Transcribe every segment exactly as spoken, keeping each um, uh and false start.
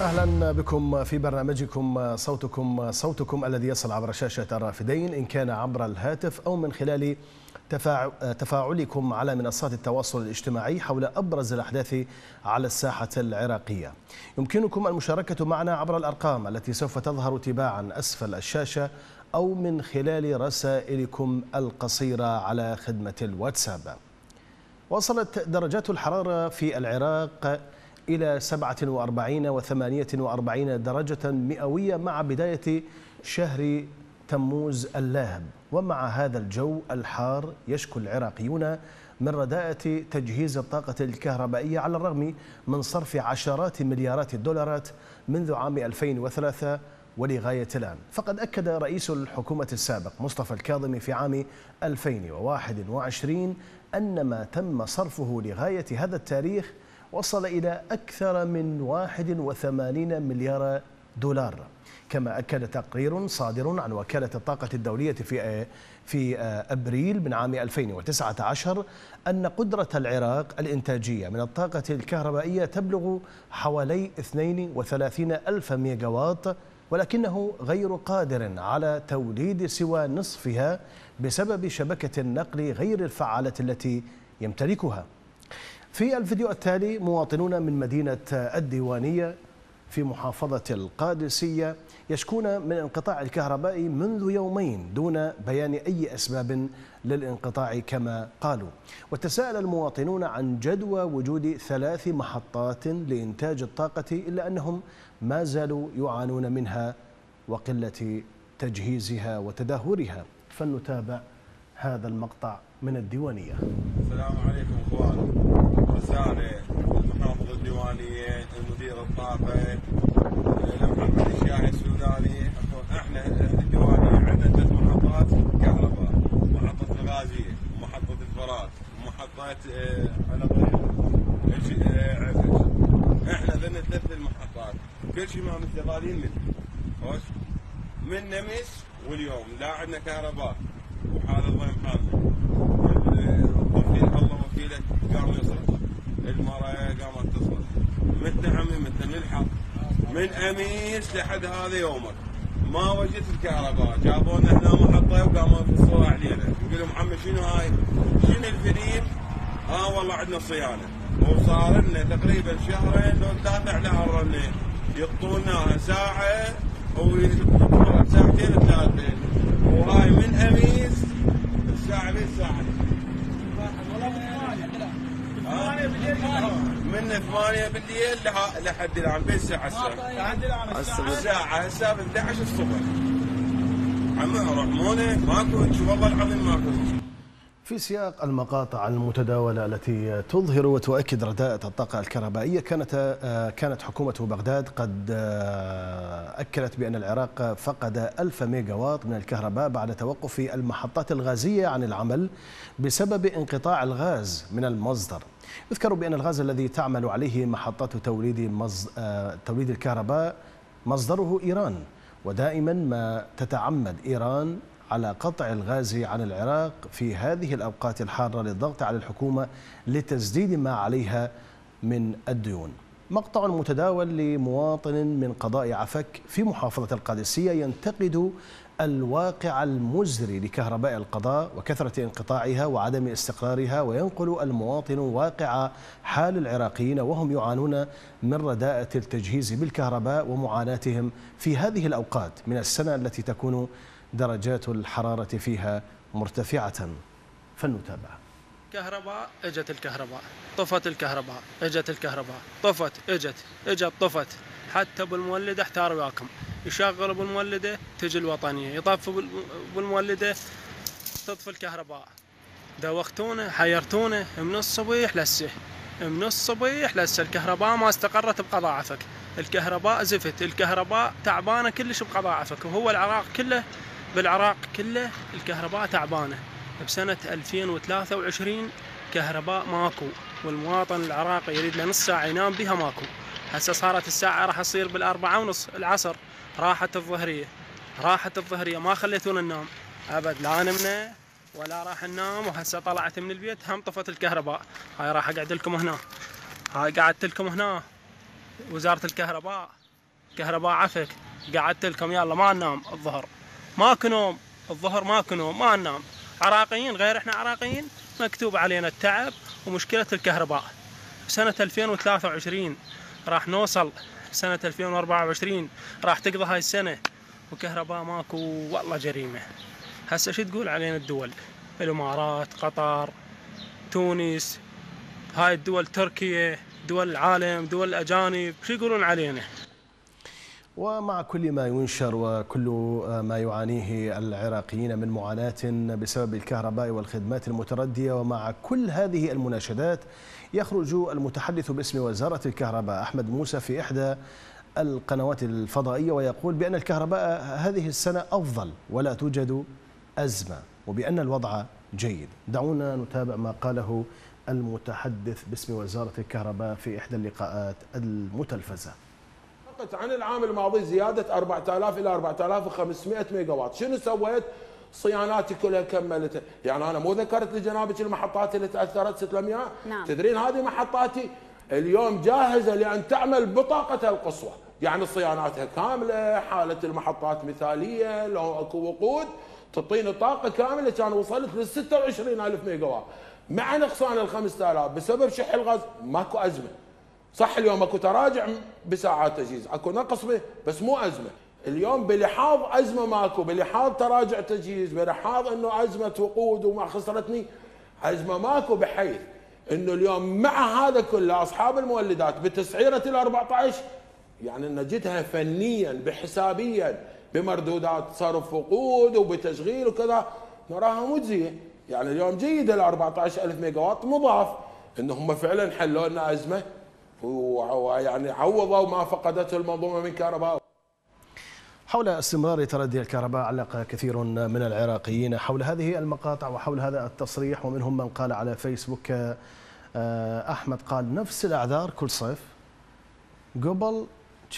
أهلا بكم في برنامجكم صوتكم صوتكم الذي يصل عبر شاشة الرافدين، إن كان عبر الهاتف أو من خلال تفاعلكم على منصات التواصل الاجتماعي حول أبرز الأحداث على الساحة العراقية. يمكنكم المشاركة معنا عبر الأرقام التي سوف تظهر تباعا أسفل الشاشة أو من خلال رسائلكم القصيرة على خدمة الواتساب. وصلت درجات الحرارة في العراق إلى سبعة وأربعين وثمانية وأربعين درجة مئوية مع بداية شهر تموز اللاهب، ومع هذا الجو الحار يشكو العراقيون من رداءة تجهيز الطاقة الكهربائية، على الرغم من صرف عشرات مليارات الدولارات منذ عام ألفين وثلاثة ولغاية الآن. فقد أكد رئيس الحكومة السابق مصطفى الكاظمي في عام ألفين وواحد وعشرين أن ما تم صرفه لغاية هذا التاريخ وصل إلى أكثر من واحد وثمانين مليار دولار، كما أكد تقرير صادر عن وكالة الطاقة الدولية في في أبريل من عام ألفين وتسعة عشر أن قدرة العراق الإنتاجية من الطاقة الكهربائية تبلغ حوالي اثنين وثلاثين ألف ميجاوات، ولكنه غير قادر على توليد سوى نصفها بسبب شبكة النقل غير الفعالة التي يمتلكها. في الفيديو التالي، مواطنون من مدينة الديوانية في محافظة القادسية يشكون من انقطاع الكهرباء منذ يومين دون بيان أي أسباب للانقطاع كما قالوا. وتساءل المواطنون عن جدوى وجود ثلاث محطات لإنتاج الطاقة، إلا أنهم ما زالوا يعانون منها وقلة تجهيزها وتدهورها. فلنتابع هذا المقطع من الديوانية. السلام عليكم اخوان، رسالة المحافظة الديوانية المدير الطاقة محمد شياع السوداني. احنا اهل الديوانية عندنا ثلاث محطات كهرباء، محطة الغازية ومحطة الفرات ومحطة على طريق عفش. احنا ذن ثلاث المحطات كل شيء ما مستغالين منه، خوش من نمس واليوم لا عندنا كهرباء وحال الضيم حالنا. الله وكيله قام يصرف، المرايه قامت تصرف، من عمي من الحق من اميس لحد هذا يومك ما وجدت الكهرباء. جابونا هنا محطه وقاموا يفصلوا علينا، نقول لهم عمي شنو هاي؟ شنو الفنيل؟ اه والله عندنا صيانه، وصار لنا تقريبا شهرين لو ثلاثه على هالرنين، يقطوناها ساعه ويقطونها ساعتين ثلاثه، وهاي من اميس الساعه للساعه من ثمانية بالليل لحد الان بين الساعة السابعة الساعة السابعة إحدى عشر الصبح. عمي رحموني ما كنت، والله العظيم ما كنت. في سياق المقاطع المتداولة التي تظهر وتؤكد رداءة الطاقة الكهربائية، كانت كانت حكومة بغداد قد أكدت بأن العراق فقد ألف ميجاوات من الكهرباء بعد توقف المحطات الغازية عن العمل بسبب انقطاع الغاز من المصدر. يذكر بأن الغاز الذي تعمل عليه محطات توليد مز... توليد الكهرباء مصدره إيران، ودائما ما تتعمد إيران على قطع الغاز عن العراق في هذه الأوقات الحارة للضغط على الحكومة لتسديد ما عليها من الديون. مقطع متداول لمواطن من قضاء عفك في محافظة القادسية ينتقد الواقع المزري لكهرباء القضاء وكثرة انقطاعها وعدم استقرارها، وينقل المواطن واقع حال العراقيين وهم يعانون من رداءة التجهيز بالكهرباء ومعاناتهم في هذه الأوقات من السنة التي تكون درجات الحرارة فيها مرتفعة. فلنتابع. كهرباء اجت الكهرباء، طفت الكهرباء، اجت الكهرباء، طفت، اجت، اجت، طفت، حتى بالمولدة احتار وياكم، يشغل بالمولدة تجي الوطنية، يطفي بالمولدة تطفي الكهرباء. دوختونا، حيرتونا من الصبيح لسه، من الصبيح لسه، الكهرباء ما استقرت بقضاء عفك. الكهرباء زفت، الكهرباء تعبانه كلش بقضاء عفك، وهو العراق كله بالعراق كله الكهرباء تعبانه. بسنه ألفين وثلاثة وعشرين كهرباء ماكو، والمواطن العراقي يريد له نص ساعه ينام بها ماكو. هسه صارت الساعه راح تصير بالاربعه ونص العصر، راحت الظهريه، راحت الظهريه، ما خليتونا ننام ابد، لا نمنا ولا راح ننام. وهسه طلعت من البيت هم طفت الكهرباء. هاي راح اقعد لكم هنا، هاي قعدت لكم هنا وزارة الكهرباء. كهرباء عفك، قعدت لكم يلا ما ننام الظهر، ماكو نوم الظهر، ماكو نوم ما ننام. عراقيين غير احنا عراقيين مكتوب علينا التعب ومشكلة الكهرباء. سنة ألفين وثلاثة وعشرين راح نوصل، سنة ألفين وأربعة وعشرين راح تقضي هاي السنة وكهرباء ماكو، والله جريمة. هسه شو تقول علينا الدول؟ الامارات، قطر، تونس، هاي الدول، تركيا، دول العالم، دول الاجانب، شو يقولون علينا؟ ومع كل ما ينشر وكل ما يعانيه العراقيين من معاناة بسبب الكهرباء والخدمات المتردية، ومع كل هذه المناشدات، يخرج المتحدث باسم وزارة الكهرباء أحمد موسى في إحدى القنوات الفضائية ويقول بأن الكهرباء هذه السنة أفضل ولا توجد أزمة، وبأن الوضع جيد. دعونا نتابع ما قاله المتحدث باسم وزارة الكهرباء في إحدى اللقاءات المتلفزة. عن العام الماضي زيادة أربعة آلاف إلى أربعة آلاف وخمسمئة ميجا وات. شنو سويت؟ صياناتي كلها كملتها. يعني أنا مو ذكرت لجنابك المحطات اللي تأثرت ست المياه؟ نعم. تدرين هذه محطاتي اليوم جاهزة لأن تعمل بطاقتها القصوى، يعني صياناتها كاملة، حالة المحطات مثالية، لو أكو وقود تعطيني طاقة كاملة. كان وصلت لل ستة وعشرين ألف ميجا وات مع نقصان ال خمسة آلاف بسبب شح الغاز. ماكو أزمة. صح اليوم اكو تراجع بساعات تجهيز، اكو نقص به، بس مو ازمه. اليوم بلحاظ ازمه ماكو، بلحاظ تراجع تجهيز، بلحاظ انه ازمه وقود وما خسرتني ازمه ماكو، بحيث انه اليوم مع هذا كله اصحاب المولدات بتسعيره ال أربعة عشر يعني نجدها فنيا بحسابيا بمردودات صرف وقود وبتشغيل وكذا نراها مو زينه. يعني اليوم جيده ال أربعة عشر ألف ميجا وات، مضاف انه هم فعلا حلوا لنا ازمه ويعني عوضوا ما فقدته المنظومه من كهرباء. حول استمرار تردي الكهرباء علق كثير من العراقيين حول هذه المقاطع وحول هذا التصريح، ومنهم من قال على فيسبوك احمد قال نفس الاعذار كل صيف. قبل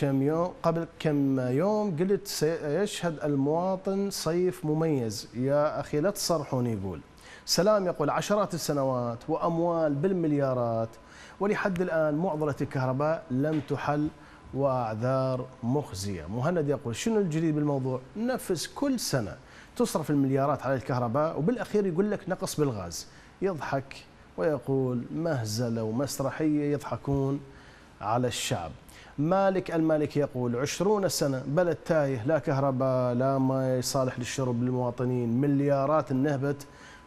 كم يوم قبل كم يوم قلت سيشهد المواطن صيف مميز، يا اخي لا تصرحون. يقول سلام يقول عشرات السنوات واموال بالمليارات ولحد الآن معضلة الكهرباء لم تحل وأعذار مخزية. مهند يقول شنو الجديد بالموضوع؟ نفس كل سنة تصرف المليارات على الكهرباء وبالأخير يقول لك نقص بالغاز. يضحك ويقول مهزلة ومسرحية يضحكون على الشعب. مالك المالك يقول عشرون سنة بلد تايه، لا كهرباء لا ماء صالح للشرب للمواطنين، مليارات نهبت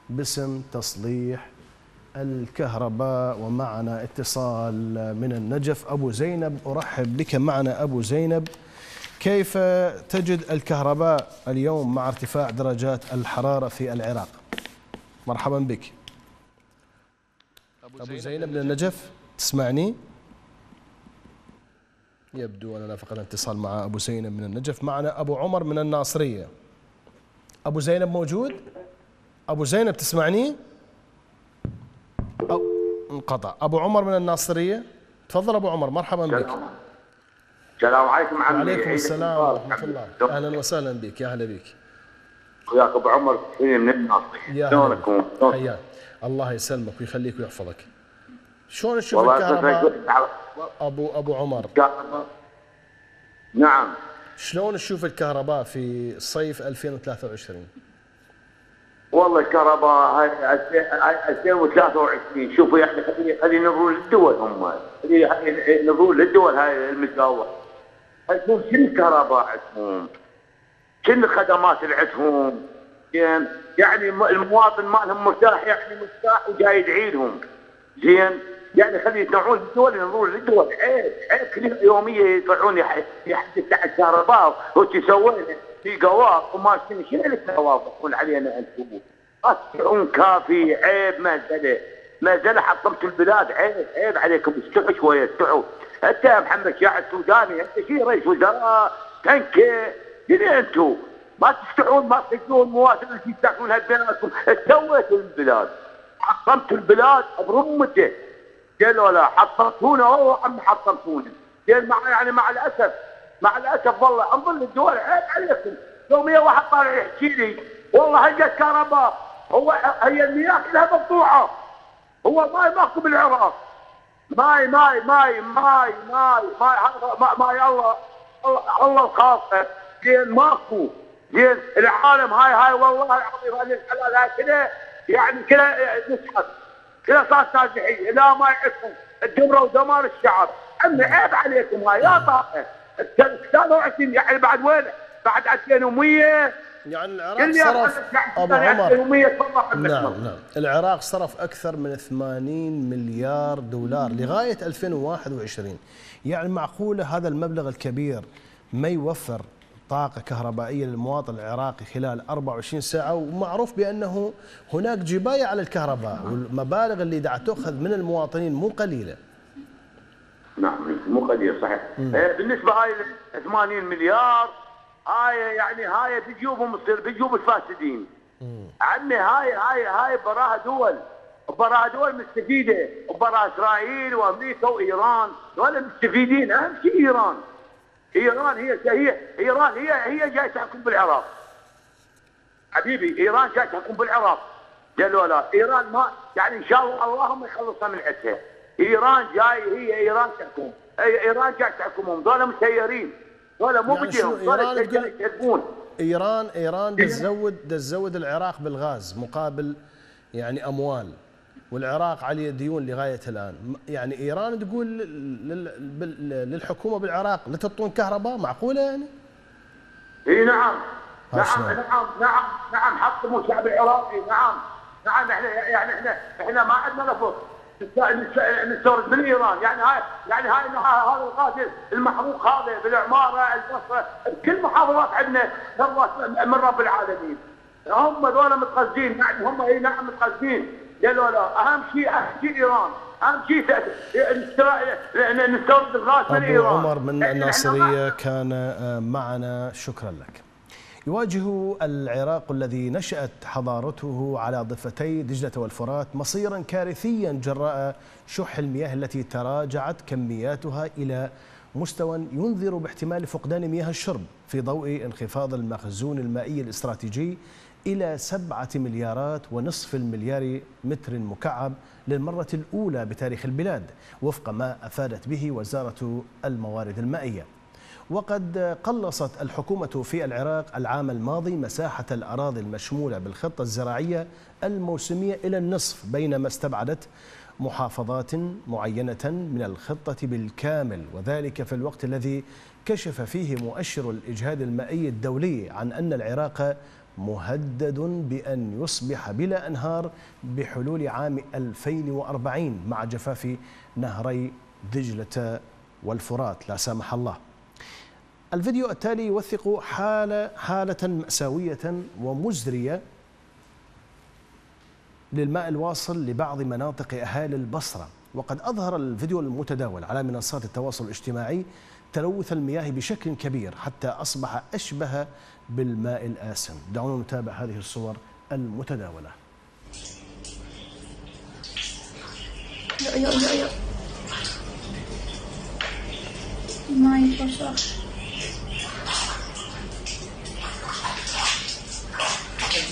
باسم تصليح الكهرباء. ومعنا اتصال من النجف، أبو زينب، أرحب بك معنا أبو زينب. كيف تجد الكهرباء اليوم مع ارتفاع درجات الحرارة في العراق؟ مرحبا بك أبو زينب من النجف، تسمعني؟ يبدو أننا فقدنا اتصال مع أبو زينب من النجف. معنا أبو عمر من الناصرية. أبو زينب موجود؟ أبو زينب تسمعني؟ انقطع. أبو عمر من الناصرية، تفضل أبو عمر، مرحبا بك. السلام عليكم عمي. وعليكم السلام ورحمة الله، أهلا وسهلا بك، يا أهلا بك. وياك أبو عمر من الناصرية، شلونكم؟ حياك الله يسلمك ويخليك ويحفظك. شلون تشوف الكهرباء أبو أبو عمر؟ نعم. شلون تشوف الكهرباء في صيف ألفين وثلاثة وعشرين؟ والله الكهرباء هاي ألفين وثلاثة وعشرين شوفوا يعني هذه نظروا للدول، هم هذه نظروا للدول هاي المتجاوبه. شنو الكهرباء عندهم؟ شنو الخدمات اللي عندهم؟ يعني المواطن مالهم مرتاح، يعني مرتاح وجاي يدعيلهم. زين؟ يعني خلي يطلعون للدول، ينظرون للدول. عيب عيب كل يوميه يطلعون يحدث عن الكهرباء وش سوينا؟ في قواف وما شنو شنو القواف تقول علينا انتم؟ اصبحون كافي، عيب مهزله، مهزله حطمت البلاد، عيب عيب عليكم، استحوا شويه استحوا. انت يا محمد شياع السوداني انت شي رئيس وزراء تنكي، شنو انتم؟ ما تستحون ما تسجلون مواطن اللي تستحونها بيناتكم، سويتوا البلاد، حطمتوا البلاد برمته. قالوا لا حطمتونا والله عم حطمتونا، مع يعني مع الاسف مع الاسف والله انظر للدول، عيب عليكم. يوميا واحد طالع يحكي لي والله هي الكهرباء، هو هي المياه كلها مقطوعه، هو ماي ماكو بالعراق، ماي ماي ماي ماي ماي ماي ماي الله الله الخاصه زين ماكو زين العالم هاي هاي والله العظيم هذه الحلال كذا يعني كذا نسحب كذا صار تازحيه لا ما يعرفون الجمره ودمار الشعب عمي عيب عليكم هاي يا طائفه ثلاثة وعشرين يعني بعد وين بعد ألفين ومية يعني العراق صرف أبو عمر نعم نعم العراق صرف أكثر من ثمانين مليار دولار لغاية ألفين وواحد وعشرين يعني معقولة هذا المبلغ الكبير ما يوفر طاقة كهربائية للمواطن العراقي خلال أربعة وعشرين ساعة ومعروف بأنه هناك جباية على الكهرباء والمبالغ اللي دا تأخذ من المواطنين مو قليلة نعم مو قليلة صحيح بالنسبة هاي ثمانين مليار هاي يعني هاي بجيوبهم تصير بجيوب الفاسدين. عمي هاي هاي هاي براها دول براها دول مستفيده براها اسرائيل وامريكا وايران ولا مستفيدين اهم شيء ايران. ايران هي هي ايران هي هي جاي تحكم بالعراق. حبيبي ايران جاي تحكم بالعراق. قالوا لا ايران ما يعني ان شاء الله اللهم يخلصها من عتها. ايران جاي هي ايران تحكم ايران جاي تحكمهم ذولا مسيرين. ولا مو يعني بديهم ايران يكذبون ايران ايران تزود تزود العراق بالغاز مقابل يعني اموال والعراق عليه ديون لغايه الان يعني ايران تقول للحكومه بالعراق لا تعطون كهرباء معقوله يعني؟ اي نعم نعم نعم نعم نعم حطموا الشعب العراقي نعم نعم احنا يعني احنا احنا ما عندنا نفط نستورد من ايران يعني هاي يعني هاي هذا الغاز المحروق هذا بالعماره البصره بكل محافظات عندنا من رب العالمين هم ذولا متقزين يعني هم اي نعم متقزين قالوا لا اهم شيء اهم شيء ايران اهم شيء نستورد الغاز من ايران أبو عمر من الناصريه كان معنا شكرا لك. يواجه العراق الذي نشأت حضارته على ضفتي دجلة والفرات مصيرا كارثيا جراء شح المياه التي تراجعت كمياتها إلى مستوى ينذر باحتمال فقدان مياه الشرب في ضوء انخفاض المخزون المائي الاستراتيجي إلى سبعة مليارات ونصف المليار متر مكعب للمرة الأولى بتاريخ البلاد وفق ما أفادت به وزارة الموارد المائية. وقد قلصت الحكومة في العراق العام الماضي مساحة الأراضي المشمولة بالخطة الزراعية الموسمية إلى النصف بينما استبعدت محافظات معينة من الخطة بالكامل وذلك في الوقت الذي كشف فيه مؤشر الإجهاد المائي الدولي عن أن العراق مهدد بأن يصبح بلا أنهار بحلول عام ألفين وأربعين مع جفاف نهري دجلة والفرات لا سمح الله. الفيديو التالي يوثق حالة حالة مأساوية ومزرية للماء الواصل لبعض مناطق أهالي البصرة وقد أظهر الفيديو المتداول على منصات التواصل الاجتماعي تلوث المياه بشكل كبير حتى أصبح أشبه بالماء الآسن. دعونا نتابع هذه الصور المتداولة. يا يا يا يا. ماي البصرة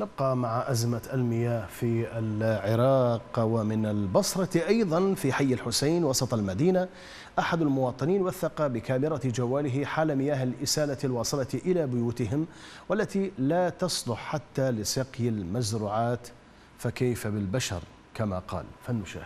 نبقى مع أزمة المياه في العراق ومن البصرة أيضا في حي الحسين وسط المدينة أحد المواطنين وثق بكاميرا جواله حال مياه الإسالة الواصلة إلى بيوتهم والتي لا تصلح حتى لسقي المزروعات فكيف بالبشر كما قال فلنشاهد.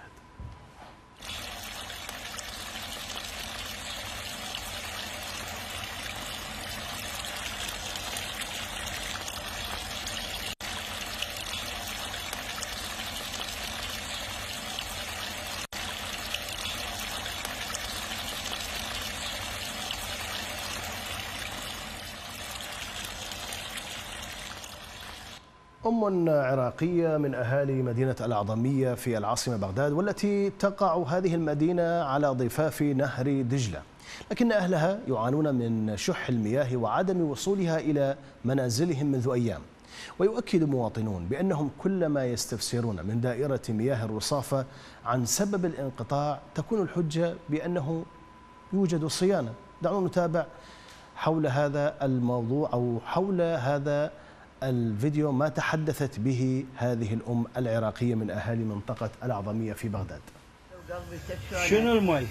أم عراقية من أهالي مدينة الأعظمية في العاصمة بغداد والتي تقع هذه المدينة على ضفاف نهر دجلة لكن أهلها يعانون من شح المياه وعدم وصولها إلى منازلهم منذ أيام ويؤكد مواطنون بأنهم كلما يستفسرون من دائرة مياه الرصافة عن سبب الانقطاع تكون الحجة بأنه يوجد صيانة. دعونا نتابع حول هذا الموضوع أو حول هذا الفيديو ما تحدثت به هذه الأم العراقية من أهالي منطقة الأعظمية في بغداد. شنو المي؟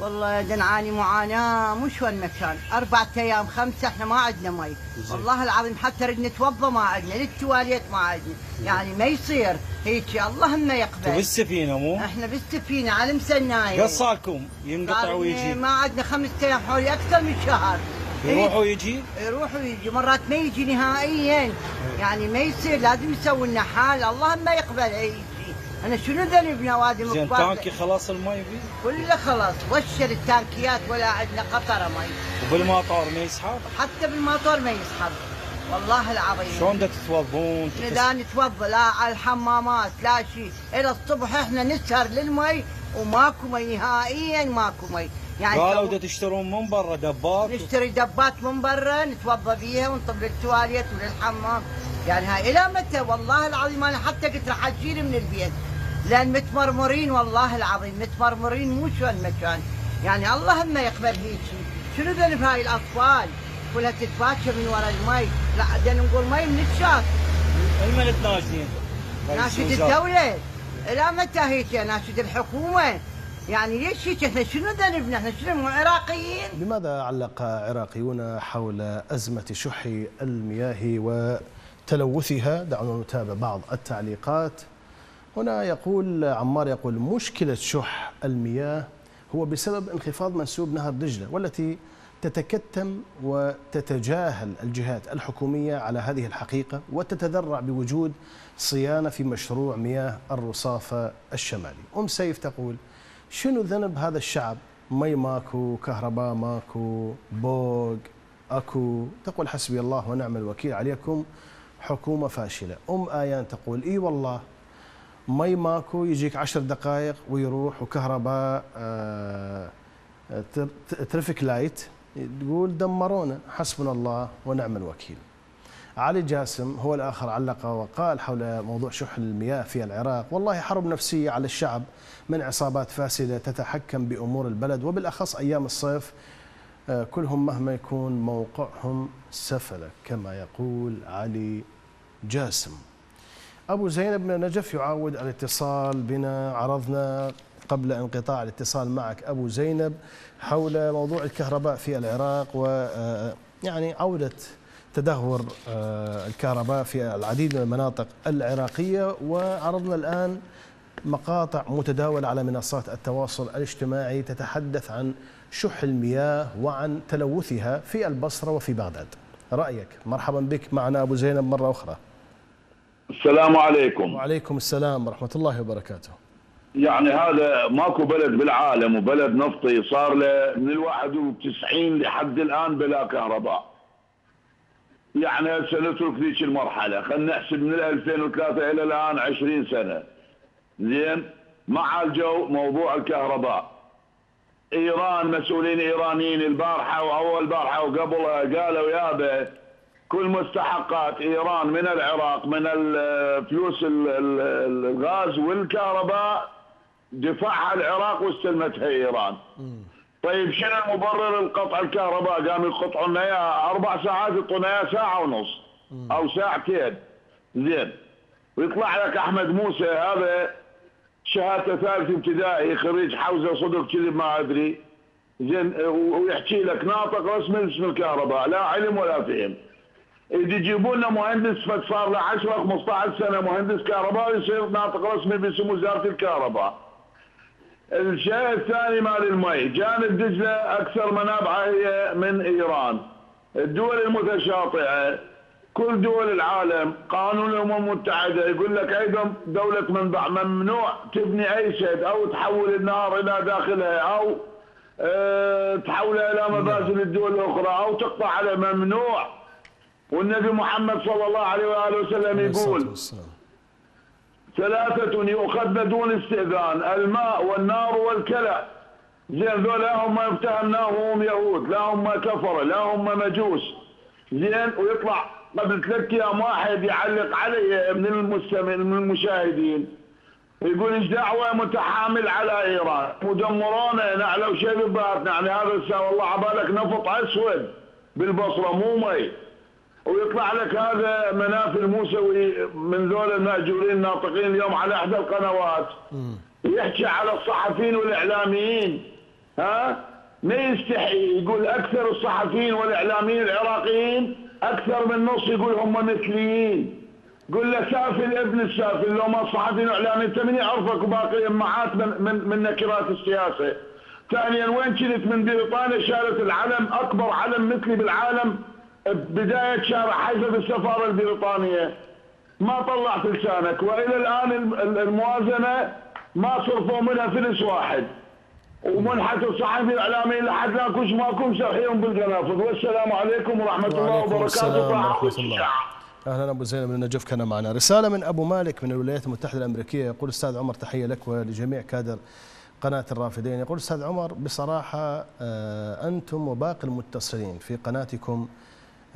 والله جنعاني معاناة مش هالمكان، أربعة أيام خمسة إحنا ما عندنا مي، والله العظيم حتى رد نتوضأ ما عندنا، للتواليت ما عندنا، يعني ما يصير هيك الله ما يقبل. بالسفينة مو؟ إحنا بالسفينة على مسناية. قص صاركم ينقطع ويجي؟ ما عندنا خمسة أيام حوالي أكثر من شهر. يروح ويجي؟ يروح ويجي، مرات ما يجي نهائيا، يعني ما يصير لازم يسوي لنا حال، الله ما يقبل أي. أنا شنو ذنبنا وادي مكبار؟ زين تانكي خلاص المي فيه؟ كله خلاص، وشر التانكيات ولا عندنا قطرة مي. وبالمطار ما يسحب؟ حتى بالمطار ما يسحب، والله العظيم. شلون بدك تتوضون؟ لا نتوضا، لا على الحمامات، لا شيء، إلى الصبح إحنا نسهر للمي وماكو مي نهائياً ماكو مي. يعني قالوا بدك تشترون من برا دبات؟ نشتري دبات من برا نتوضا بيها ونطب للتواليت وللحمام، يعني هاي إلى متى؟ والله العظيم أنا حتى قلت راح أشيل من البيت. لأن متمرمرين والله العظيم متمرمرين مو شو هالمكان، يعني الله ما يقبل هيك. شنو ذنب هاي الاطفال كلها تتفاشى من وراء المي؟ لا بدنا نقول مي من الشاط. المن تناشدين؟ ناشد الدولة. الى متى هيك؟ ناشد الحكومة. يعني ليش هيك؟ احنا شنو ذنبنا؟ احنا شنو عراقيين؟ لماذا علق عراقيون حول أزمة شح المياه وتلوثها؟ دعونا نتابع بعض التعليقات. هنا يقول عمار، يقول مشكلة شح المياه هو بسبب انخفاض منسوب نهر دجلة، والتي تتكتم وتتجاهل الجهات الحكومية على هذه الحقيقة وتتذرع بوجود صيانة في مشروع مياه الرصافة الشمالي. أم سيف تقول شنو ذنب هذا الشعب؟ مي ماكو، كهرباء ماكو، بوق أكو. تقول حسبي الله ونعم الوكيل عليكم حكومة فاشلة. أم آيان تقول إي والله مي ماكو، يجيك عشر دقائق ويروح، وكهرباء آه ترفيك لايت تقول دمرونا، حسبنا الله ونعم الوكيل. علي جاسم هو الآخر علق وقال حول موضوع شح المياه في العراق، والله حرب نفسية على الشعب من عصابات فاسدة تتحكم بأمور البلد، وبالأخص أيام الصيف آه كلهم مهما يكون موقعهم سفلة، كما يقول علي جاسم. أبو زينب من نجف يعاود الاتصال بنا، عرضنا قبل انقطاع الاتصال معك أبو زينب حول موضوع الكهرباء في العراق، ويعني عودة تدهور الكهرباء في العديد من المناطق العراقية، وعرضنا الآن مقاطع متداولة على منصات التواصل الاجتماعي تتحدث عن شح المياه وعن تلوثها في البصرة وفي بغداد. رأيك؟ مرحبا بك معنا أبو زينب مرة أخرى. السلام عليكم. وعليكم السلام ورحمة الله وبركاته. يعني هذا ماكو بلد بالعالم وبلد نفطي صار له من الواحد وتسعين لحد الآن بلا كهرباء. يعني سنترك ذيك المرحلة، خلينا نحسب من ألفين وثلاثة إلى الآن عشرين سنة. زين؟ مع الجو موضوع الكهرباء. إيران مسؤولين إيرانيين البارحة وأول بارحة وقبلها قالوا يابا كل مستحقات إيران من العراق من الفلوس الغاز والكهرباء دفعها العراق واستلمتها إيران. طيب شنو المبرر القطع الكهرباء؟ قام يقطعوا لنا اياها أربع ساعات يعطونا اياها ساعة ونص أو ساعتين. زين، ويطلع لك أحمد موسى هذا شهادة ثالث ابتدائي خريج حوزة صدق كذب ما أدري. زين، ويحكي لك ناطق رسمي باسم الكهرباء، لا علم ولا فهم. إذا يجيبوا لنا مهندس فصار له عشرة خمسة عشر سنة مهندس كهرباء ويصير ناطق رسمي باسم وزارة الكهرباء. الشيء الثاني مال المي، جانب دجلة أكثر منابعها هي من إيران. الدول المتشاطئة كل دول العالم قانون الأمم المتحدة يقول لك أيضا دولة منبع ممنوع تبني أي شيء أو تحول النهر إلى داخلها أو أه تحولها إلى مباني للدول الأخرى أو تقطع على ممنوع. والنبي محمد صلى الله عليه وآله وسلم يقول ثلاثة يؤخذن دون استئذان، الماء والنار والكلى. زين، ذولا هم يفتهمناهم يهود، لا هم كفر، لا هم مجوس. زين، ويطلع قبل ثلاث ايام واحد يعلق علي من المستمع من المشاهدين يقول ايش دعوه متحامل على ايران، مدمرونا نعلى وشبيباتنا، يعني هذا الساعه والله عبالك نفط اسود بالبصره مو مي، ويطلع لك هذا مناف الموسوي من ذول المأجورين الناطقين اليوم على احدى القنوات يحكي على الصحفيين والاعلاميين، ها ما يستحي يقول اكثر الصحفيين والاعلاميين العراقيين اكثر من نص يقول هم مثليين. قل له سافل ابن السافل، لو ما صحفي واعلامي انت من يعرفك وباقي معات من, من من نكرات السياسه. ثانيا وين كنت من بريطانيا شالت العلم اكبر علم مثلي بالعالم بدايه شارع حيفا السفاره البريطانيه، ما طلعت لسانك، والى الان الموازنه ما صرفوا منها فلس واحد، ومنحت الصحفي الاعلامي لحد لاكوش ماكو مسحيهم بالقنافذ. والسلام عليكم ورحمه الله وبركاته. ورحمه الله. اهلا ابو زينب من النجف كان معنا. رساله من ابو مالك من الولايات المتحده الامريكيه يقول: استاذ عمر تحيه لك ولجميع كادر قناه الرافدين. يقول: استاذ عمر بصراحه انتم وباقي المتصلين في قناتكم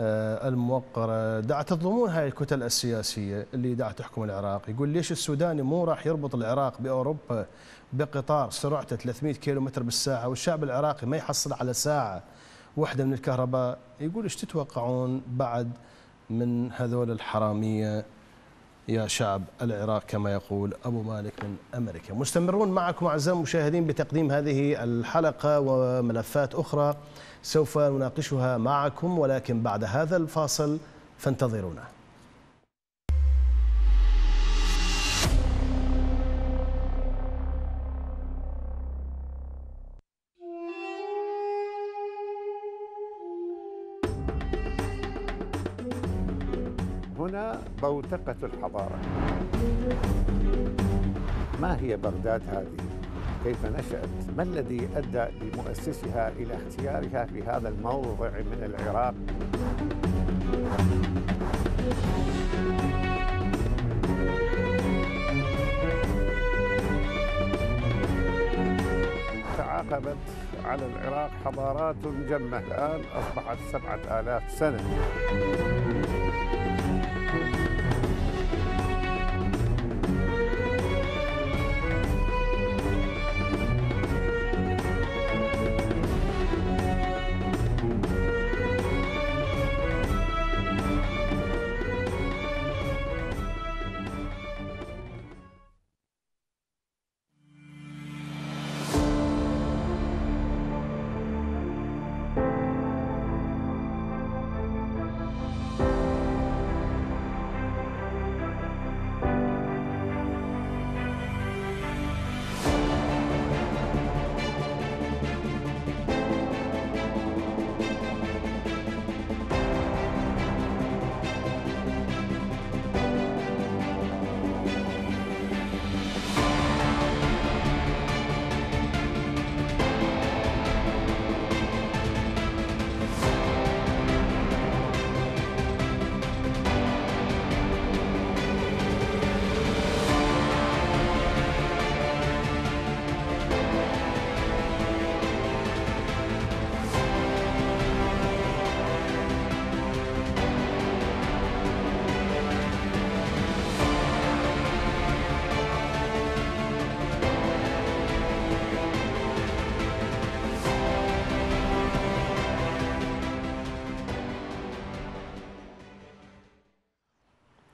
الموقره دع تظلمون هاي الكتل السياسيه اللي دع تحكم العراق. يقول: ليش السوداني مو راح يربط العراق باوروبا بقطار سرعته ثلاثمئة كيلومتر بالساعه والشعب العراقي ما يحصل على ساعه واحده من الكهرباء؟ يقول: ايش تتوقعون بعد من هذول الحراميه يا شعب العراق؟ كما يقول ابو مالك من امريكا. مستمرون معكم اعزائي المشاهدين بتقديم هذه الحلقه وملفات اخرى سوف نناقشها معكم، ولكن بعد هذا الفاصل فانتظرونا. هنا بوتقة الحضارة. ما هي بغداد هذه؟ كيف نشأت؟ ما الذي أدى لمؤسسها إلى اختيارها في هذا الموضع من العراق؟ تعاقبت على العراق حضارات جمة، الآن أصبحت سبعة آلاف سنة.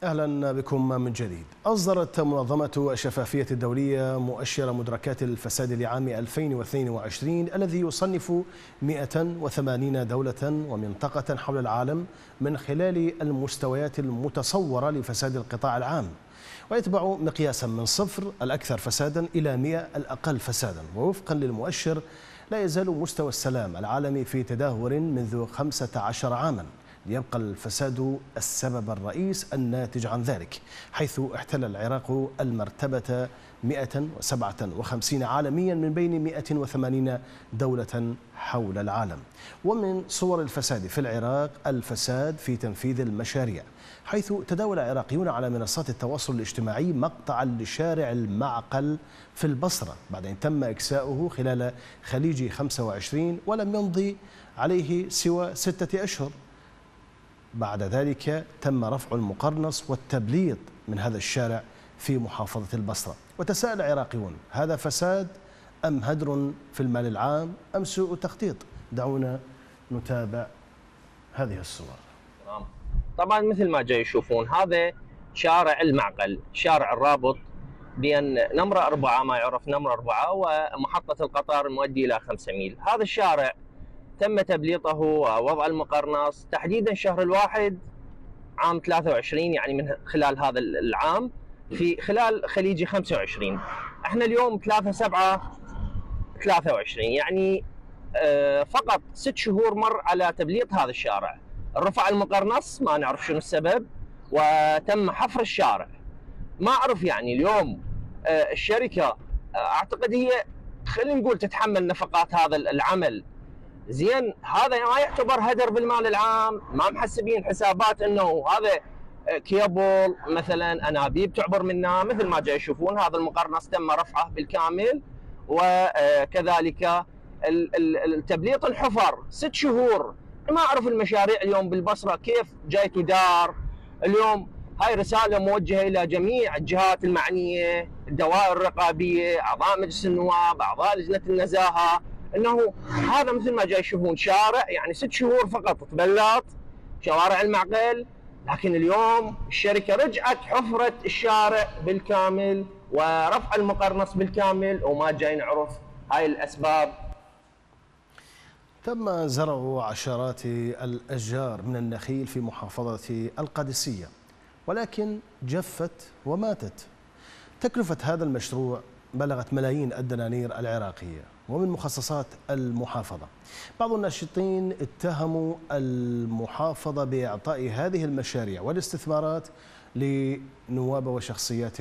أهلا بكم من جديد. أصدرت منظمة الشفافية الدولية مؤشر مدركات الفساد لعام ألفين واثنين وعشرين الذي يصنف مئة وثمانين دولة ومنطقة حول العالم من خلال المستويات المتصورة لفساد القطاع العام، ويتبع مقياسا من صفر الأكثر فسادا إلى مئة الأقل فسادا. ووفقا للمؤشر لا يزال مستوى السلام العالمي في تدهور منذ خمسة عشر عاما، ليبقى الفساد السبب الرئيس الناتج عن ذلك، حيث احتل العراق المرتبة مئة وسبعة وخمسين عالميا من بين مئة وثمانين دولة حول العالم. ومن صور الفساد في العراق الفساد في تنفيذ المشاريع، حيث تداول عراقيون على منصات التواصل الاجتماعي مقطعا لشارع المعقل في البصرة بعد أن تم إكساؤه خلال خليج خمسة وعشرين، ولم يمضي عليه سوى ستة أشهر. بعد ذلك تم رفع المقرنص والتبليط من هذا الشارع في محافظة البصرة. وتساءل العراقيون: هذا فساد أم هدر في المال العام أم سوء تخطيط؟ دعونا نتابع هذه الصور. طبعا مثل ما جاي يشوفون هذا شارع المعقل، شارع الرابط بين نمرة أربعة ما يعرف نمرة أربعة ومحطة القطار المؤدي إلى خمسة ميل. هذا الشارع تم تبليطه ووضع المقرناص تحديدا شهر الواحد عام ثلاثة وعشرين، يعني من خلال هذا العام في خلال خليجي خمسة وعشرين. احنا اليوم ثلاثة سبعة ثلاثة وعشرين، يعني فقط ست شهور مر على تبليط هذا الشارع. رفع المقرنص ما نعرف شنو السبب، وتم حفر الشارع ما اعرف. يعني اليوم الشركه اعتقد هي خلينا نقول تتحمل نفقات هذا العمل. زين، هذا ما يعتبر هدر بالمال العام؟ ما محسبين حسابات انه هذا كيبل مثلا انابيب تعبر منها. مثل ما جاي يشوفون هذا المقرنص تم رفعه بالكامل، وكذلك التبليط الحفر ست شهور. ما اعرف المشاريع اليوم بالبصره كيف جاي تدار اليوم. هاي رساله موجهه الى جميع الجهات المعنيه، الدوائر الرقابيه، اعضاء مجلس النواب، اعضاء لجنه النزاهه، انه هذا مثل ما جاي يشوفون شارع يعني ست شهور فقط تبلط شوارع المعقل، لكن اليوم الشركه رجعت حفرت الشارع بالكامل ورفع المقرنص بالكامل، وما جاي نعرف هاي الاسباب. تم زرع عشرات الاشجار من النخيل في محافظه القادسيه، ولكن جفت وماتت. تكلفه هذا المشروع بلغت ملايين الدنانير العراقيه ومن مخصصات المحافظة. بعض الناشطين اتهموا المحافظة بإعطاء هذه المشاريع والاستثمارات لنواب وشخصيات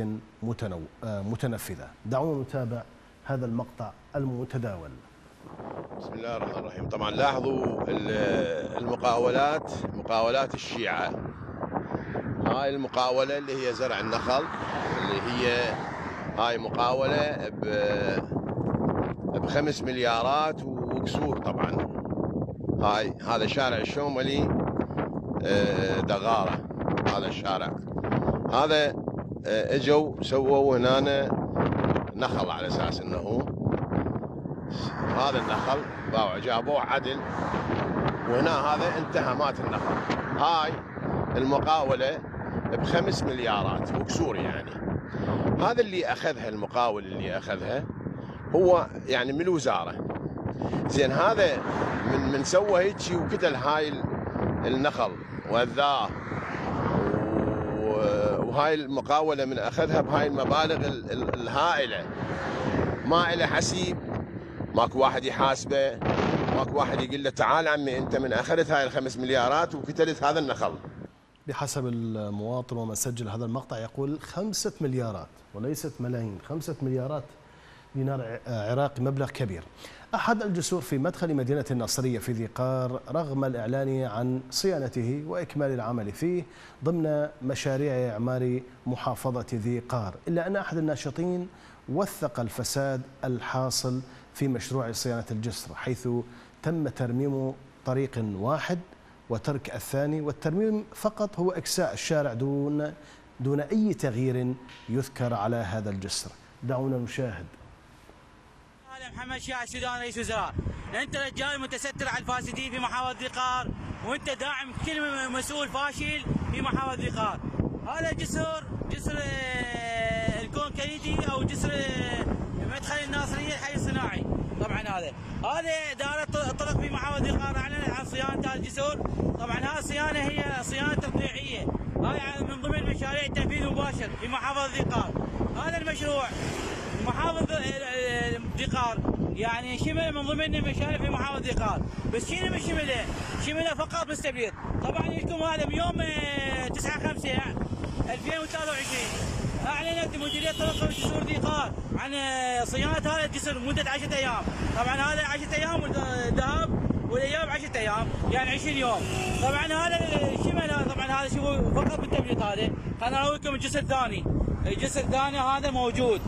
متنفذة. دعونا نتابع هذا المقطع المتداول. بسم الله الرحمن الرحيم. طبعا لاحظوا المقاولات، مقاولات الشيعة. هاي المقاولة اللي هي زرع النخل، اللي هي هاي مقاولة ب بخمس مليارات وكسور. طبعا هاي هذا شارع الشوملي دغاره، هذا الشارع هذا اجوا سووا هنا نخل على اساس انه هذا النخل باعوا، جابوه عدل، وهنا هذا انتهى مات النخل. هاي المقاوله بخمس مليارات وكسور، يعني هذا اللي اخذها المقاول اللي اخذها هو يعني من الوزاره. زين، هذا من من سوى هيك وكتل هاي النخل وأذاه، وهاي المقاوله من اخذها بهاي المبالغ الهائله ما إلى حسيب، ماكو واحد يحاسبه، ماكو واحد يقول له تعال عمي انت من اخذت هاي الخمس مليارات وكتلت هذا النخل. بحسب المواطن ومن سجل هذا المقطع يقول خمسة مليارات وليست ملايين، خمسة مليارات دينار عراقي، مبلغ كبير. أحد الجسور في مدخل مدينة الناصرية في ذي قار رغم الإعلان عن صيانته وإكمال العمل فيه ضمن مشاريع إعمار محافظة ذي قار، إلا أن أحد الناشطين وثق الفساد الحاصل في مشروع صيانة الجسر، حيث تم ترميم طريق واحد وترك الثاني، والترميم فقط هو إكساء الشارع دون دون أي تغيير يذكر على هذا الجسر. دعونا نشاهد. محمد شياع السوداني رئيس وزراء، انت رجال متستر على الفاسدين في محافظه ذي قار، وانت داعم كل مسؤول فاشل في محافظه ذي قار. هذا جسر جسر الكونكريتي او جسر مدخل الناصريه الحي الصناعي. طبعا هذا هذا اداره طرق في محافظه ذي قار اعلنت عن صيانه هذا الجسر. طبعا هذه الصيانه هي صيانه تطبيعيه، هاي من ضمن مشاريع التنفيذ المباشر في محافظه ذي قار. هذا المشروع محافظ ذي قار يعني شمل من ضمن المشاريع في محافظ ذي قار، بس شنو من شمله؟ شمله فقط بالتبليط. طبعا لكم هذا بيوم تسعة خمسة ألفين وثلاثة وعشرين اعلنت مديريه طرق وجسور ذي قار عن صيانه هذا الجسر مده عشرة ايام. طبعا هذا عشرة ايام والذهاب والاياب عشرة ايام، يعني عشرين يوم. طبعا هذا شمل، طبعا هذا شوفوا فقط بالتبليط. هذا خلينا نراويكم الجسر الثاني، الجسر الثاني هذا موجود.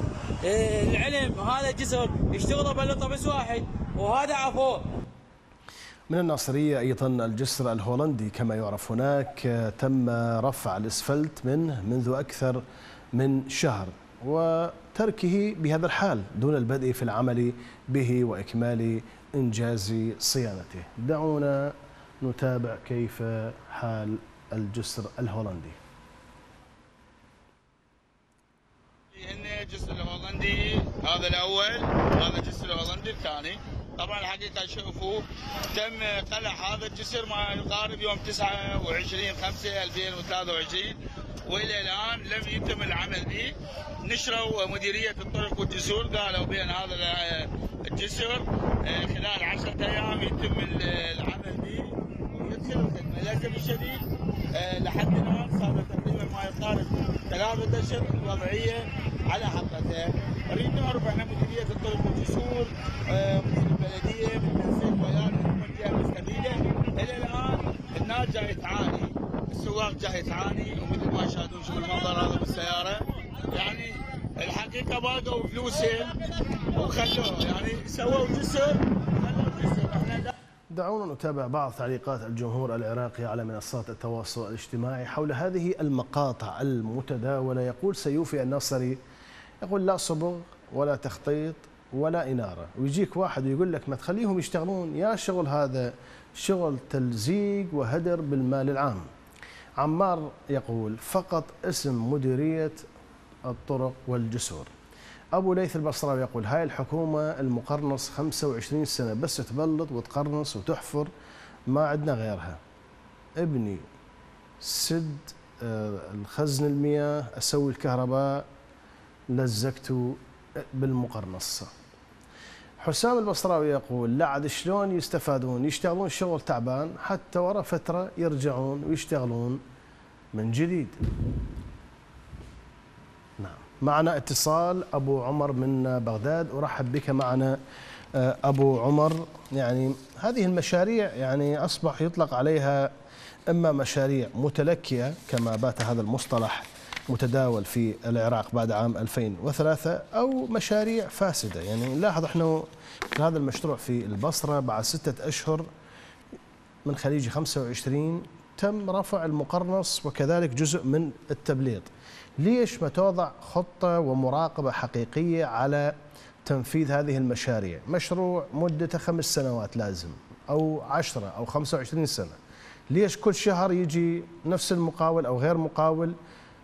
العلم هذا الجسر اشتغلوا بلطه بس واحد وهذا عفوه. من الناصرية أيضا الجسر الهولندي كما يعرف هناك، تم رفع الإسفلت منه منذ أكثر من شهر وتركه بهذا الحال دون البدء في العمل به وإكمال إنجاز صيانته. دعونا نتابع كيف حال الجسر الهولندي. هنا الجسر الهولندي هذا الأول، هذا الجسر الهولندي الثاني. طبعا الحقيقة شوفوا تم قلع هذا الجسر ما يقارب يوم تسعة وعشرين خمسة ألفين وثلاثة وعشرين والى الان لم يتم العمل به. نشروا مديرية الطرق والجسور قالوا بان هذا الجسر خلال عشرة ايام يتم العمل به ويدخل الخدمة. للاسف الشديد لحد الان صار تقريبا ما يقارب ثلاثة اشهر الوضعية على حقتها. نريد نعرف احنا مديرية الطرق والجسور مدير البلدية من تنسيق ويانا من جهة مستقيلة الى الان الناس جاي تعاني، السواق جاي تعاني، ومثل ما شاهدون شوف المنظر هذا بالسيارة. يعني الحقيقة باقوا فلوسهم وخلوه، يعني سووا جسر خلوا جسر. احنا دعونا نتابع بعض تعليقات الجمهور العراقي على منصات التواصل الاجتماعي حول هذه المقاطع المتداولة. يقول سيوفي الناصري، يقول لا صبغ ولا تخطيط ولا إنارة، ويجيك واحد ويقول لك ما تخليهم يشتغلون، يا شغل هذا شغل تلزيق وهدر بالمال العام. عمار يقول فقط اسم مديرية الطرق والجسور. أبو ليث البصراوي يقول هاي الحكومة المقرنص خمسة وعشرين سنة بس تبلط وتقرنص وتحفر، ما عندنا غيرها. ابني سد الخزن المياه، أسوي الكهرباء، لزقته بالمقرنص. حسام البصراوي يقول لا عاد شلون يستفادون، يشتغلون شغل تعبان حتى ورا فترة يرجعون ويشتغلون من جديد. معنا اتصال أبو عمر من بغداد، أرحب بك معنا أبو عمر. يعني هذه المشاريع يعني أصبح يطلق عليها إما مشاريع متلكية كما بات هذا المصطلح متداول في العراق بعد عام ألفين وثلاثة، أو مشاريع فاسدة. يعني نلاحظ إحنا هذا المشروع في البصرة بعد ستة أشهر من خليج خمسة وعشرين تم رفع المقرنص وكذلك جزء من التبليط. ليش ما توضع خطة ومراقبة حقيقية على تنفيذ هذه المشاريع؟ مشروع مدته خمس سنوات لازم أو عشرة أو خمسة وعشرين سنة، ليش كل شهر يجي نفس المقاول أو غير مقاول،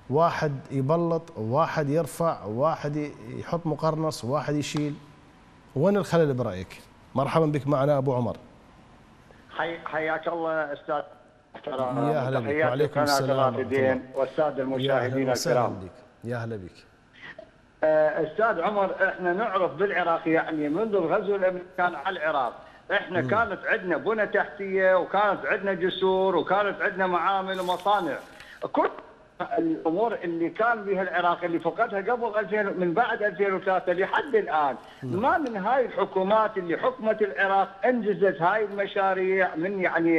واحد يبلط وواحد يرفع وواحد يحط مقرنص وواحد يشيل؟ وين الخلل برأيك؟ مرحبا بك معنا أبو عمر. حي... حياك الله أستاذ. يا أهلا بك. وعليكم السلام والسادة المشاهدين الكرام. يا أهلا بك أستاذ عمر. إحنا نعرف بالعراق يعني منذ الغزو الأمريكان على العراق إحنا م. كانت عندنا بنى تحتية وكانت عندنا جسور وكانت عندنا معامل ومصانع. كل الأمور اللي كان بها العراق اللي فقدها قبل ألفين من بعد ألفين وثلاثة لحد الآن م. ما من هاي الحكومات اللي حكمت العراق أنجزت هاي المشاريع من يعني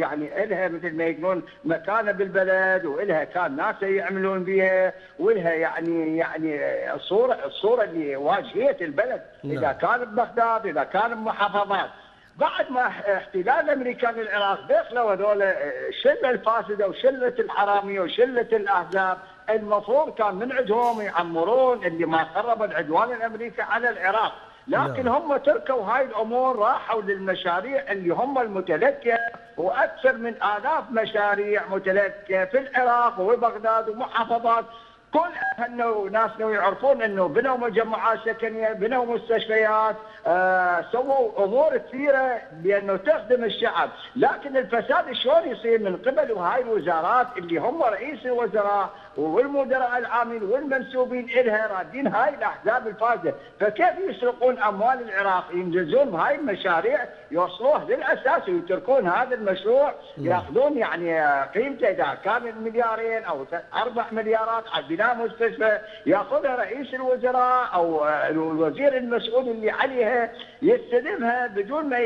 يعني إلها مثل ما يقولون مكانة بالبلد، وإلها كان ناس يعملون بها، وإلها يعني يعني الصورة الصورة اللي واجهت البلد م. إذا كان ببغداد إذا كان بمحافظات. بعد ما احتلال امريكا للعراق دخلوا هذول الشله الفاسده وشله الحراميه وشله الاحزاب، المفروض كان من عندهم يعمرون اللي ما خرب العدوان الامريكي على العراق، لكن هم تركوا هاي الامور، راحوا للمشاريع اللي هم المتلكيه، واكثر من آلاف مشاريع متلكيه في العراق وبغداد ومحافظات. كل أهلنا ناسنا يعرفون أنه بنوا مجمعات سكنية، بنوا مستشفيات، آه، سووا أمور كثيرة بأنه تخدم الشعب، لكن الفساد شلون يصير من قبل هاي الوزارات اللي هم رئيس الوزراء والمدراء العامين والمنسوبين إلها رادين هاي الأحزاب الفاسدة، فكيف يسرقون أموال العراق ينجزون بهاي المشاريع يوصلوه للأساس ويتركون هذا المشروع يأخذون يعني قيمته إذا كان مليارين أو أربع مليارات على البناء لا مستشفى، ياخذها رئيس الوزراء او الوزير المسؤول اللي عليها يستلمها بدون ما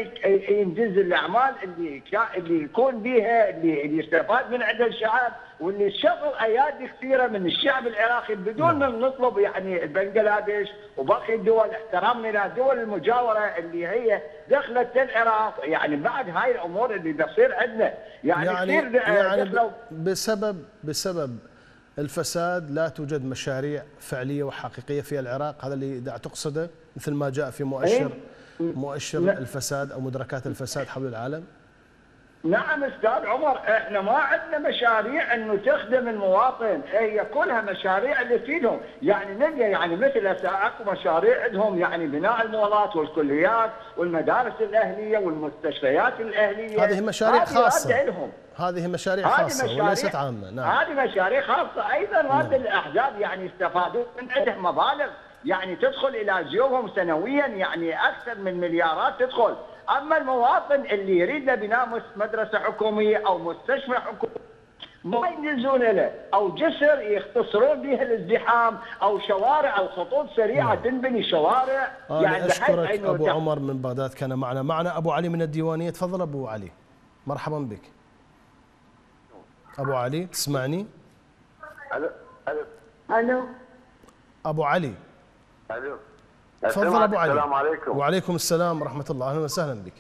ينجز الاعمال اللي اللي يكون بها اللي يستفاد من عند الشعب، واللي شغل ايادي كثيره من الشعب العراقي بدون ما نطلب يعني بنغلاديش وباقي الدول احترامنا الى دول المجاوره اللي هي دخلت العراق يعني بعد هاي الامور اللي بتصير عندنا يعني يعني, يعني بسبب بسبب الفساد لا توجد مشاريع فعليه وحقيقيه في العراق. هذا اللي دا تقصده مثل ما جاء في مؤشر مؤشر الفساد او مدركات الفساد حول العالم. نعم استاذ عمر، احنا ما عندنا مشاريع انه تخدم المواطن، هي كلها مشاريع اللي تفيدهم، يعني نلقى يعني مثل اكو مشاريع عندهم يعني بناء المولات والكليات والمدارس الاهليه والمستشفيات الاهليه، هذه مشاريع خاصه عندهم، هذه مشاريع خاصه وليست عامه. نعم هذه مشاريع خاصه ايضا وهذه الاحزاب يعني استفادوا من عندهم مبالغ يعني تدخل الى جيوبهم سنويا يعني اكثر من مليارات تدخل. اما المواطن اللي يريد بناء مدرسه حكوميه او مستشفى حكومي ما ينزلون له، او جسر يختصرون به الازدحام، او شوارع او خطوط سريعه تنبني شوارع. آه يعني اشكرك ابو عمر من بغداد، كان معنا معنا ابو علي من الديوانيه. تفضل ابو علي، مرحبا بك. ابو علي تسمعني؟ الو الو الو ابو علي. الو تفضل ابو علي. السلام عليكم. وعليكم السلام ورحمه الله، اهلا وسهلا بك.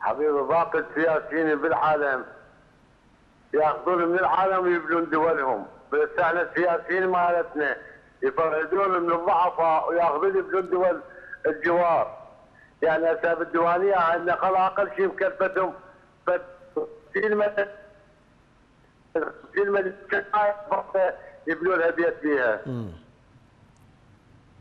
حبيبي باقي السياسيين بالعالم ياخذون من العالم ويبنون دولهم، بس احنا السياسيين مالتنا يفردون من الضعفاء وياخذون يبنون دول الجوار. يعني هسه بالديوانيه عندنا قلعه اقل شيء مكلفتهم بس ستين مدينه يبنون لها بيت بيها.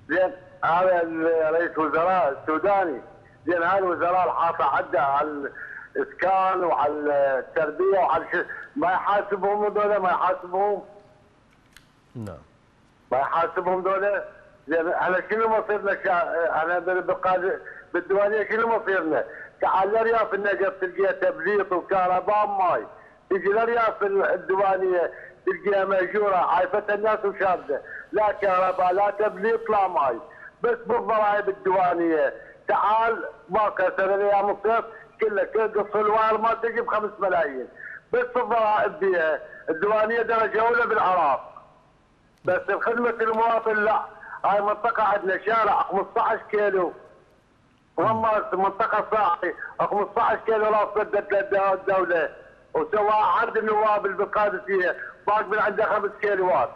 زين هذا رئيس وزراء السوداني، زين هاي الوزراء الحاطه عده على الاسكان وعلى التربيه وعلى ما يحاسبهم هذول، ما يحاسبهم. نعم. ما يحاسبهم هذول، زين احنا شنو مصيرنا؟ احنا بالديوانيه شنو مصيرنا؟ تعال لرياض النقب تلقيها تبليط وكهرباء وماي، تجي لرياض الديوانيه تلقيها مهجوره عايفه الناس وشاده، لا كهرباء لا تبليط لا ماي، بس بالضرائب الديوانيه. تعال باقي سنه ايام الصيف كله تقص الواير ما تجي ب خمسة ملايين، بس بالضرائب بيها. الديوانيه درجه اولى بالعراق، بس خدمه المواطن لا. هاي منطقه عندنا شارع خمسة عشر كيلو، والله منطقه ساحي خمسة عشر كيلو لا سدت الدوله، وسوى عرض النواب بالقادسيه باقي من عنده خمسة كيلوات.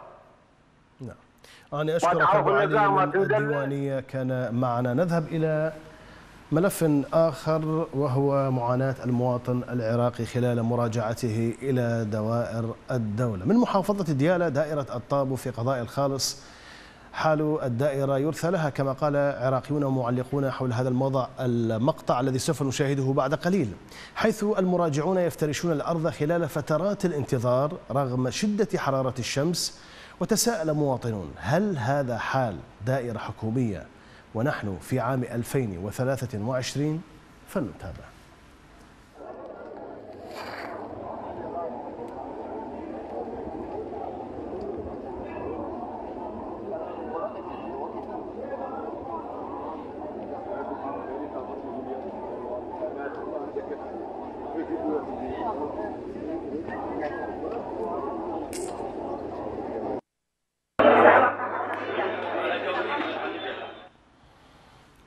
نعم. أنا أشكرك أبو علي من الديوانية، كان معنا. نذهب إلى ملف آخر وهو معاناة المواطن العراقي خلال مراجعته إلى دوائر الدولة. من محافظة ديالى دائرة الطابو في قضاء الخالص، حال الدائرة يرثى لها كما قال عراقيون ومعلقون حول هذا الموضوع. المقطع الذي سوف نشاهده بعد قليل، حيث المراجعون يفترشون الأرض خلال فترات الانتظار رغم شدة حرارة الشمس. وتساءل مواطنون، هل هذا حال دائرة حكومية ونحن في عام ألفين وثلاثة وعشرين؟ فلنتابع.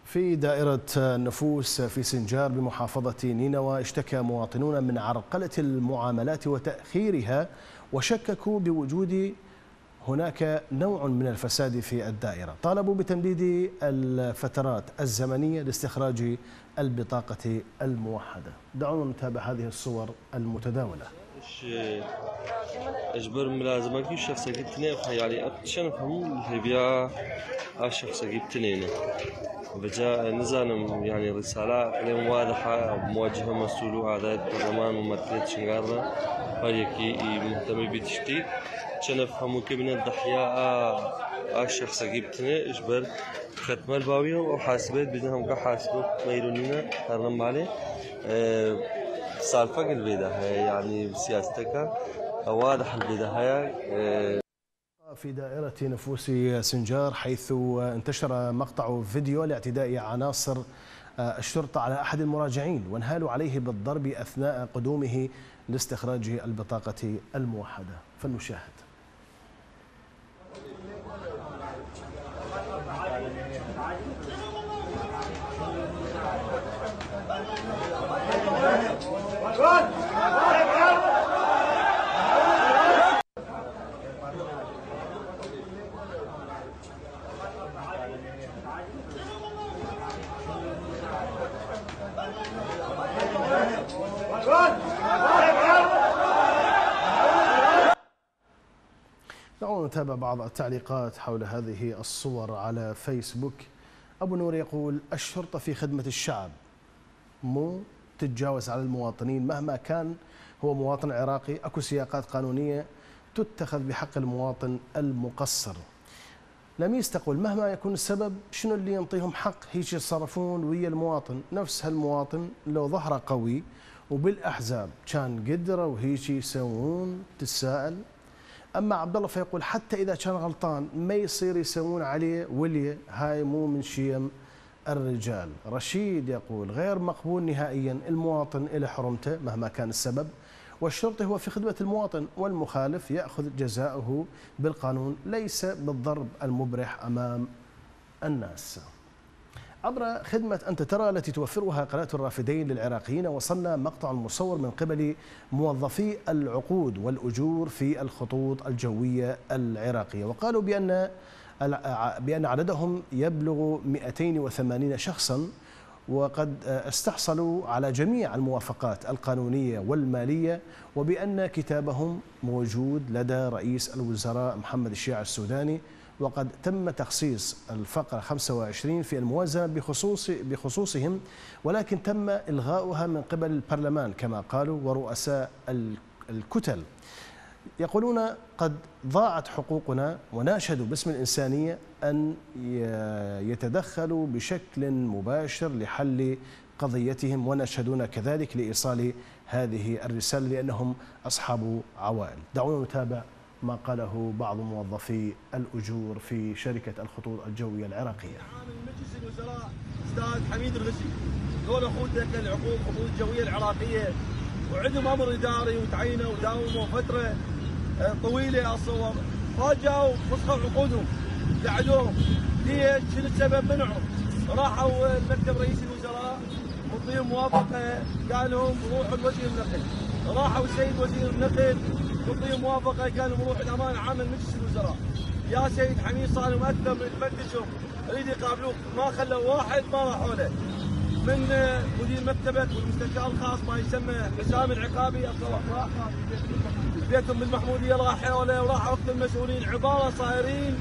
في دائرة النفوس في سنجار بمحافظة نينوى اشتكى مواطنون من عرقلة المعاملات وتأخيرها، وشككوا بوجود هناك نوع من الفساد في الدائرة. طالبوا بتمديد الفترات الزمنية لاستخراج البطاقة الموحدة. دعونا نتابع هذه الصور المتداولة. اجبر ملازمك الشخص جبت اثنين وخي علي عشان نفهم البيع الشخص جبت اثنين بجاء نزلنا يعني رسالة لهم واضحة موجهة مسؤول أعضاء البرلمان وممثلة شنغارة هايكي مهتمة بتشتي عشان نفهموا كمية الضحايا الشخص جبتنا اجبر ختم الباوية وحاسبات بدهم كحاسبة ميلونينا هرم عليه. أه سالفة البداية يعني بسياستك واضح البداية. في دائرة نفوس سنجار حيث انتشر مقطع فيديو لاعتداء عناصر الشرطة على أحد المراجعين وانهالوا عليه بالضرب أثناء قدومه لاستخراج البطاقة الموحدة، فلنشاهد. دعونا نتابع بعض التعليقات حول هذه الصور على فيسبوك. أبو نور يقول: الشرطة في خدمة الشعب، مو تتجاوز على المواطنين. مهما كان هو مواطن عراقي، أكو سياقات قانونية تتخذ بحق المواطن المقصر. لميس تقول: مهما يكون السبب، شنو اللي ينطيهم حق؟ هيك يتصرفون ويا المواطن. نفس هالمواطن لو ظهره قوي وبالاحزاب كان قدره وهيك يسوون. تتساءل. اما عبد الله فيقول: حتى اذا كان غلطان ما يصير يسوون عليه وليه، هاي مو من شيم الرجال. رشيد يقول: غير مقبول نهائيا، المواطن له حرمته مهما كان السبب، والشرطي هو في خدمة المواطن، والمخالف يأخذ جزاؤه بالقانون ليس بالضرب المبرح أمام الناس. عبر خدمة أنت ترى التي توفرها قناة الرافدين للعراقيين، وصلنا مقطع مصور من قبل موظفي العقود والأجور في الخطوط الجوية العراقية، وقالوا بأن بأن عددهم يبلغ مئتين وثمانين شخصاً، وقد استحصلوا على جميع الموافقات القانونية والمالية، وبأن كتابهم موجود لدى رئيس الوزراء محمد شياع السوداني، وقد تم تخصيص الفقرة خمسة وعشرين في الموازنة بخصوص بخصوصهم، ولكن تم إلغاؤها من قبل البرلمان كما قالوا ورؤساء الكتل. يقولون: قد ضاعت حقوقنا، وناشدوا باسم الإنسانية أن يتدخلوا بشكل مباشر لحل قضيتهم، وناشدون كذلك لإيصال هذه الرسالة لأنهم أصحاب عوائل. دعونا نتابع ما قاله بعض موظفي الأجور في شركة الخطوط الجوية العراقية. عامل مجلس الوزراء أستاذ حميد الرزي، دول أخوتنا العقود الخطوط الجوية العراقية، وعندهم أمر إداري وتعينوا وداوموا فترة طويلة أصور، فاجأوا فسخوا عقودهم، قعدوهم. ليش؟ شنو السبب؟ منعهم. راحوا مكتب رئيس الوزراء مطيهم موافقة، قالوا روحوا لوزير النقل. راحوا السيد وزير النقل مطيهم موافقة، قالوا روحوا الأمانة عام مجلس الوزراء. يا سيد حميد صار لهم أكثر من تفتشهم، يريد يقابلوك، ما خلوا واحد، ما راحوا له. من مدير مكتبك والمستشار الخاص ما يسمى حسام العقابي، اصلا راح بيتهم بالمحموديه، راح حوله وراح وقت المسؤولين، عباره صايرين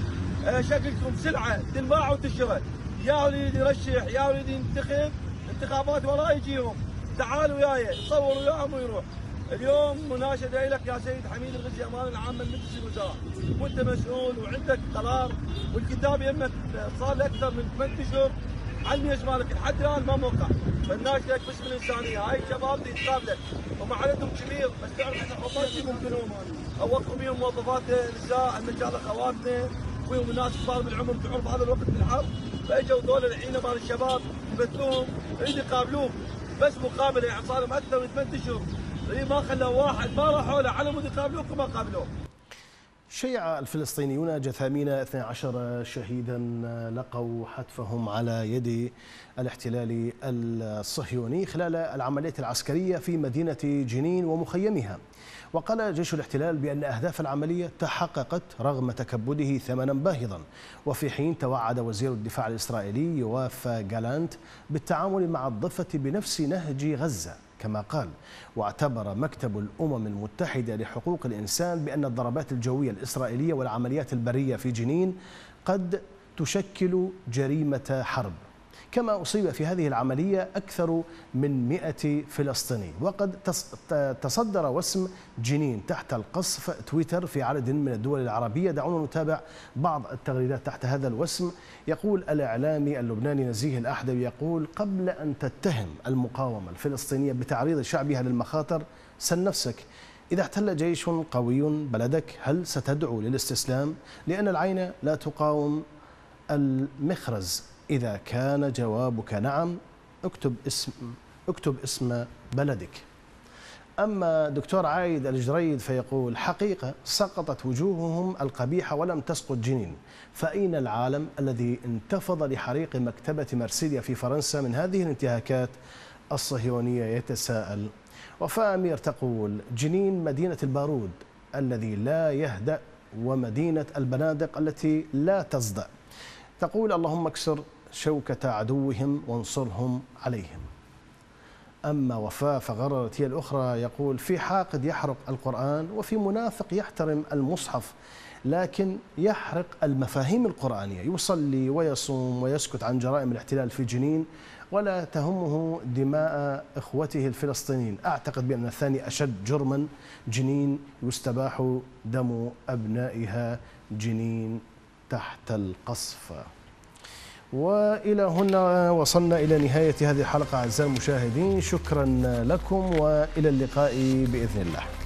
شكلكم سلعه تنباع وتشرى. يا وليد يرشح، يا وليد ينتخب، انتخابات وراي يجيهم، تعالوا وياي صوروا وياهم ويروح. اليوم مناشده لك يا سيد حميد الغزي امام العامه لمجلس الوزراء، وانت مسؤول وعندك قرار، والكتاب يمك صار له اكثر من ثمان اشهر علمي اشمالك لحد الان ما موقع، فالناشدك باسم الانسانيه. هاي الشباب اللي تقابلك هم عددهم كبير، بس تعرف ان حقوقهم يمكنهم اوقفوا بيهم موظفات نساء، عندنا رجال اخواتنا ويهم الناس كبار بالعمر تعرف هذا الوقت بالحرب، فاجوا دول الحين مال الشباب يمثلوهم يريد يقابلوهم، بس مقابله يعني صار لهم اكثر من ثمان اشهر، ما خلوا واحد، ما راحوا له على مود يقابلوك وما قابلوه. شيع الفلسطينيون جثامين اثني عشر شهيدا لقوا حتفهم على يد الاحتلال الصهيوني خلال العمليات العسكرية في مدينة جنين ومخيمها، وقال جيش الاحتلال بأن أهداف العملية تحققت رغم تكبده ثمنا باهظا، وفي حين توعد وزير الدفاع الإسرائيلي يواف جالانت بالتعامل مع الضفة بنفس نهج غزة كما قال. واعتبر مكتب الأمم المتحدة لحقوق الإنسان بأن الضربات الجوية الإسرائيلية والعمليات البرية في جنين قد تشكل جريمة حرب، كما أصيب في هذه العملية أكثر من مئة فلسطيني. وقد تصدر وسم جنين تحت القصف تويتر في عدد من الدول العربية. دعونا نتابع بعض التغريدات تحت هذا الوسم. يقول الإعلامي اللبناني نزيه الأحدب يقول: قبل أن تتهم المقاومة الفلسطينية بتعريض شعبها للمخاطر سل نفسك، إذا احتل جيش قوي بلدك هل ستدعو للاستسلام؟ لأن العين لا تقاوم المخرز. إذا كان جوابك نعم اكتب اسم اكتب اسم بلدك. أما دكتور عايد الجريد فيقول: حقيقة سقطت وجوههم القبيحة ولم تسقط جنين، فأين العالم الذي انتفض لحريق مكتبة مرسيليا في فرنسا من هذه الانتهاكات الصهيونية؟ يتساءل. وفاء أمير تقول: جنين مدينة البارود الذي لا يهدأ ومدينة البنادق التي لا تصدأ. تقول: اللهم اكسر شوكة عدوهم وانصرهم عليهم. أما وفاء فغررت هي الأخرى، يقول: في حاقد يحرق القرآن، وفي منافق يحترم المصحف لكن يحرق المفاهيم القرآنية، يصلي ويصوم ويسكت عن جرائم الاحتلال في جنين ولا تهمه دماء إخوته الفلسطينيين. أعتقد بأن الثاني أشد جرما. جنين يستباح دم أبنائها، جنين تحت القصف. وإلى هنا وصلنا إلى نهاية هذه الحلقة أعزائي المشاهدين، شكرا لكم وإلى اللقاء بإذن الله.